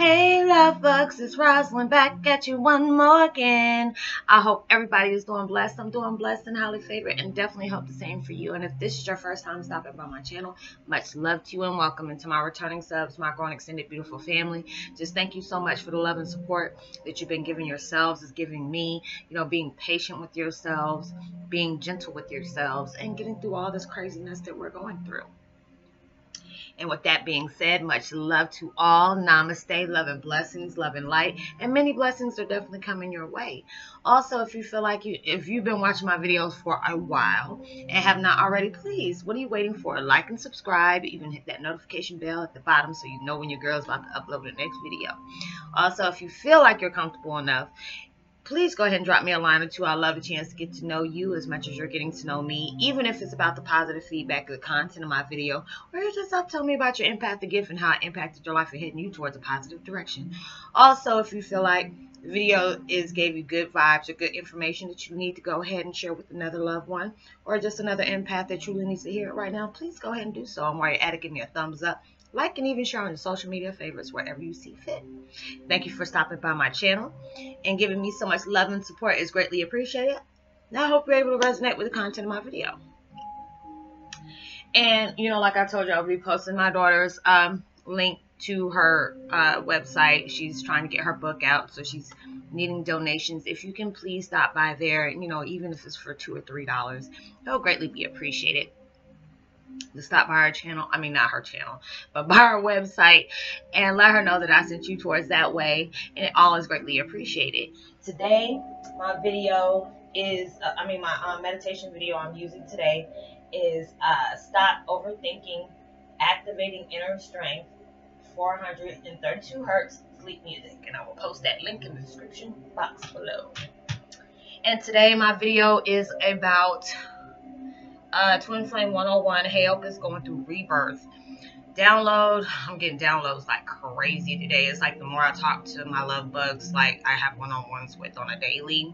Hey love bugs, it's Roslynn back at you one more again. I hope everybody is doing blessed. I'm doing blessed and highly favored and definitely hope the same for you. And if this is your first time stopping by my channel, much love to you and welcome. And to my returning subs, my grown extended beautiful family, just thank you so much for the love and support that you've been giving yourselves, is giving me, you know, being patient with yourselves, being gentle with yourselves, and getting through all this craziness that we're going through. And with that being said, much love to all. Namaste, love and blessings, love and light. And many blessings are definitely coming your way. Also, if you feel like if you've been watching my videos for a while and have not already, please, what are you waiting for? Like and subscribe. Even hit that notification bell at the bottom so you know when your girl's about to upload the next video. Also, if you feel like you're comfortable enough, please go ahead and drop me a line or two. I love the chance to get to know you as much as you're getting to know me, even if it's about the positive feedback of the content of my video, or you're just up telling me about your empathic gift and how it impacted your life and hitting you towards a positive direction. Also, if you feel like the video gave you good vibes or good information that you need to go ahead and share with another loved one, or just another empath that truly needs to hear it right now, please go ahead and do so. And while you're at it, give me a thumbs up, like, and even share on your social media favorites wherever you see fit. Thank you for stopping by my channel and giving me so much love and support. It's greatly appreciated. Now I hope you're able to resonate with the content of my video. And, you know, like I told you, I'll be posting my daughter's link to her website. She's trying to get her book out, so she's needing donations. If you can please stop by there, you know, even if it's for $2 or $3, it'll greatly be appreciated. To stop by her channel, I mean not her channel, but by her website, and let her know that I sent you towards that way, and it all is greatly appreciated. Today, my video is, my meditation video I'm using today is Stop Overthinking, Activating Inner Strength, 432 Hertz Sleep Music, and I will post that link in the description box below. And today my video is about Twin Flame 101, Heyoka's going through rebirth. Download, I'm getting downloads like crazy today. It's like the more I talk to my love bugs, like I have one-on-ones with on a daily,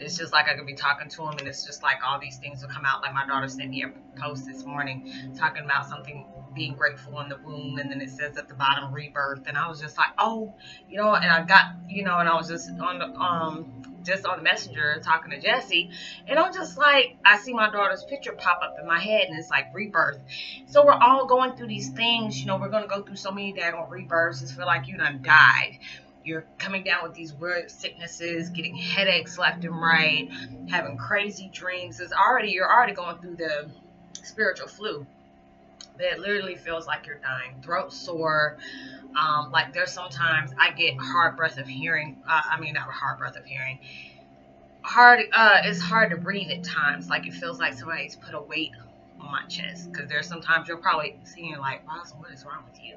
it's just like I could be talking to them and it's just like all these things will come out. Like my daughter sent me a post this morning talking about something, being grateful in the womb, and then it says at the bottom rebirth, and I was just like, oh, you know. And I got, you know, and I was just on the just on Messenger talking to Jesse, and I'm just like, I see my daughter's picture pop up in my head, and it's like rebirth. So we're all going through these things, you know. We're gonna go through so many daggone rebirths. It's feel like you done died. You're coming down with these weird sicknesses, getting headaches left and right, having crazy dreams. It's already, you're already going through the spiritual flu. That literally feels like you're dying. Throat sore. Like there's sometimes I get hard breath of hearing. I mean, not hard breath of hearing. It's hard to breathe at times. Like it feels like somebody's put a weight on my chest. Because there's sometimes you're probably seeing like, Roslynn, what is wrong with you?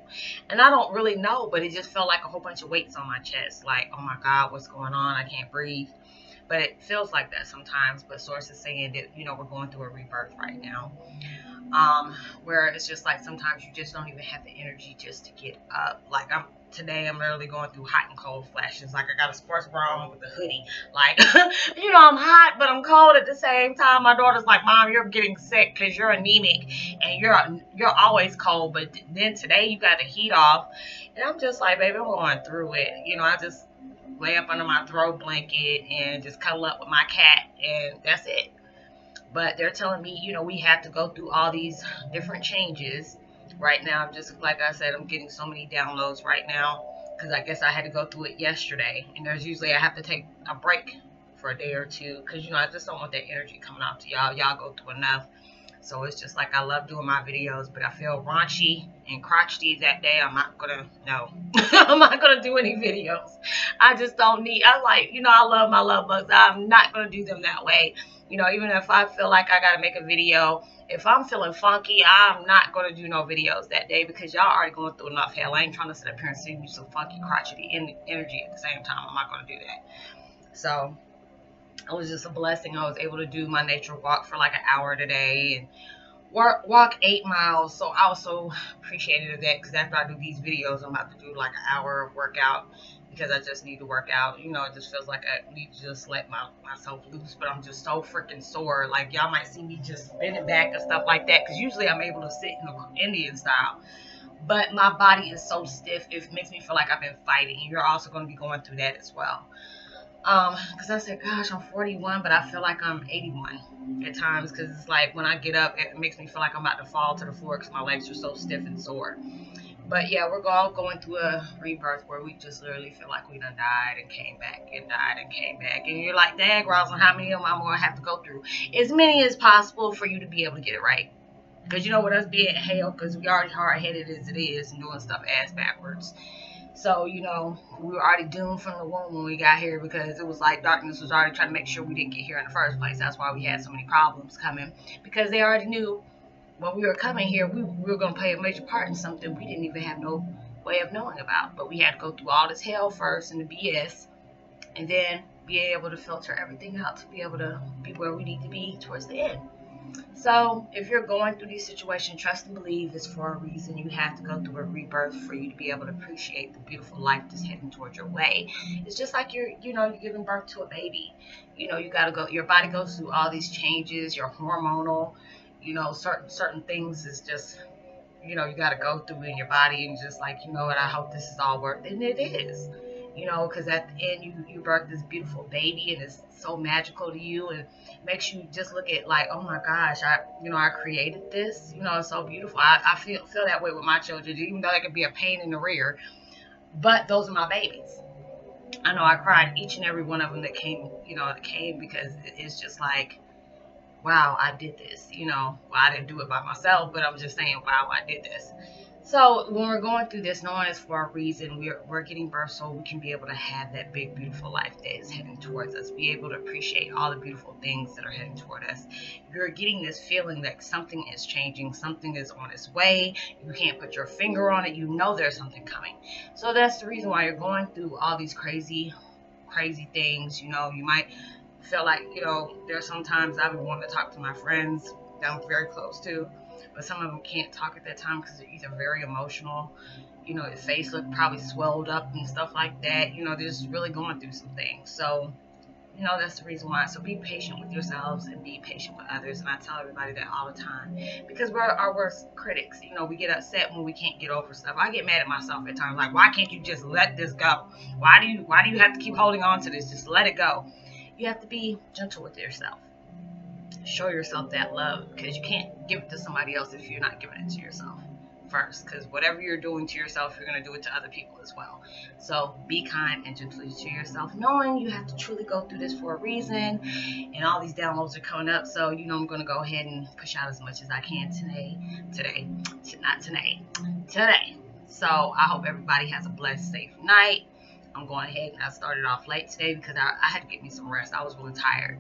And I don't really know, but it just felt like a whole bunch of weights on my chest. Like, oh my God, what's going on? I can't breathe. But it feels like that sometimes. But sources saying that, you know, we're going through a rebirth right now. Where it's just like sometimes you just don't even have the energy just to get up. Like today I'm literally going through hot and cold flashes. Like I got a sports bra on with a hoodie. Like, you know, I'm hot, but I'm cold at the same time. My daughter's like, Mom, you're getting sick because you're anemic and you're always cold. But then today you got the heat off, and I'm just like, baby, I'm going through it. You know, I just lay up under my throw blanket and just cuddle up with my cat, and that's it. But they're telling me, you know, we have to go through all these different changes right now. Just like I said, I'm getting so many downloads right now because I guess I had to go through it yesterday. And there's usually I have to take a break for a day or two because, you know, I just don't want that energy coming off to y'all. Y'all go through enough. So it's just like I love doing my videos, but I feel raunchy and crotchety that day. I'm not going to, no, I'm not going to do any videos. I just don't need, I like, you know, I love my love bugs. I'm not going to do them that way. You know, even if I feel like I got to make a video, if I'm feeling funky, I'm not going to do no videos that day because y'all already going through enough hell. I ain't trying to sit up here and send you some funky crotchety energy at the same time. I'm not going to do that. So it was just a blessing. I was able to do my nature walk for like an hour today and walk 8 miles. So I was so appreciative of that because after I do these videos, I'm about to do like an hour of workout because I just need to work out. You know, it just feels like I need to just let myself loose, but I'm just so freaking sore. Like y'all might see me just bending back and stuff like that because usually I'm able to sit in the Indian style. but my body is so stiff, it makes me feel like I've been fighting. You're also going to be going through that as well. Because I said, gosh, I'm 41, but I feel like I'm 81 at times, because it's like when I get up, it makes me feel like I'm about to fall to the floor because my legs are so stiff and sore. But yeah, we're all going through a rebirth where we just literally feel like we done died and came back and died and came back. And you're like, dang, Roslynn, how many of them I'm going to have to go through? As many as possible for you to be able to get it right. Because you know what, us being hell, because we already hard-headed as it is and doing stuff ass backwards. So, you know, we were already doomed from the womb when we got here, because it was like darkness was already trying to make sure we didn't get here in the first place. That's why we had so many problems coming, because they already knew when we were coming here, we were going to play a major part in something we didn't even have no way of knowing about. But we had to go through all this hell first and the BS, and then be able to filter everything out to be able to be where we need to be towards the end. So if you're going through these situations, trust and believe is for a reason. You have to go through a rebirth for you to be able to appreciate the beautiful life that's heading towards your way. It's just like you're giving birth to a baby. You know, you gotta go, your body goes through all these changes, your hormonal, you know, certain things is just, you know, you gotta go through in your body, and just like, you know what, I hope this is all worth it. And it is. You know, because at the end, you birth this beautiful baby, and it's so magical to you, and makes you just look at like, oh my gosh, I created this. You know, it's so beautiful. I feel that way with my children, even though they could be a pain in the rear. But those are my babies. I know I cried each and every one of them that came. You know, that came, because it's just like, wow, I did this. You know, well, I didn't do it by myself, but I'm just saying, wow, I did this. So when we're going through this, knowing it's for a reason, we're getting birth so we can be able to have that big, beautiful life that is heading towards us. Be able to appreciate all the beautiful things that are heading toward us. You're getting this feeling that something is changing, something is on its way. You can't put your finger on it. You know there's something coming. So that's the reason why you're going through all these crazy, crazy things. You know, you might feel like, you know, there are sometimes I've been wanting to talk to my friends that I'm very close to. But some of them can't talk at that time because they're either very emotional, you know, their face looked probably swelled up and stuff like that. You know, they're just really going through some things. So, you know, that's the reason why. So be patient with yourselves and be patient with others. And I tell everybody that all the time, because we're our worst critics. You know, we get upset when we can't get over stuff. I get mad at myself at times, like, why can't you just let this go? Why do you have to keep holding on to this? Just let it go. You have to be gentle with yourself. Show yourself that love, because you can't give it to somebody else if you're not giving it to yourself first, because whatever you're doing to yourself, you're going to do it to other people as well. So be kind and gentle to yourself, knowing you have to truly go through this for a reason, and all these downloads are coming up. So, you know, I'm going to go ahead and push out as much as I can today. So I hope everybody has a blessed, safe night. I'm going ahead, and I started off late today because I had to get me some rest. I was really tired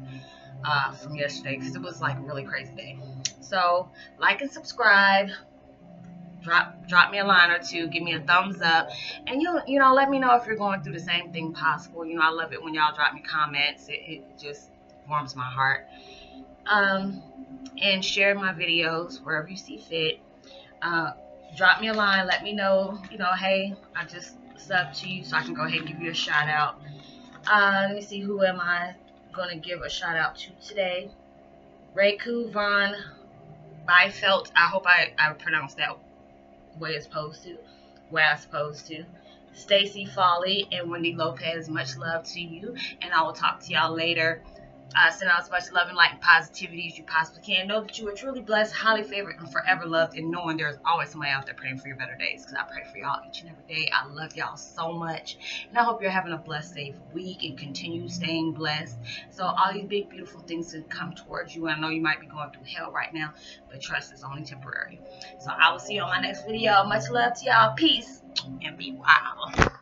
from yesterday, because it was like a really crazy day. So like and subscribe, drop me a line or two, give me a thumbs up, and you know, let me know if you're going through the same thing possible. You know, I love it when y'all drop me comments. It just warms my heart. And share my videos wherever you see fit. Drop me a line, let me know, you know, hey, I just subbed to you, so I can go ahead and give you a shout out. Let me see, who am I going to give a shout out to today? Reiku Von Bifelt. I hope I pronounced that way I'm supposed to. Stacy Folly and Wendy Lopez, much love to you, and I will talk to y'all later. Send out as much love and light and positivity as you possibly can. Know that you are truly blessed, highly favored, and forever loved, and knowing there's always somebody out there praying for your better days, because I pray for y'all each and every day. I love y'all so much, and I hope you're having a blessed, safe week, and continue staying blessed. So all these big, beautiful things can come towards you. I know you might be going through hell right now, but trust is only temporary. So I will see you on my next video. Much love to y'all. Peace, and be wild.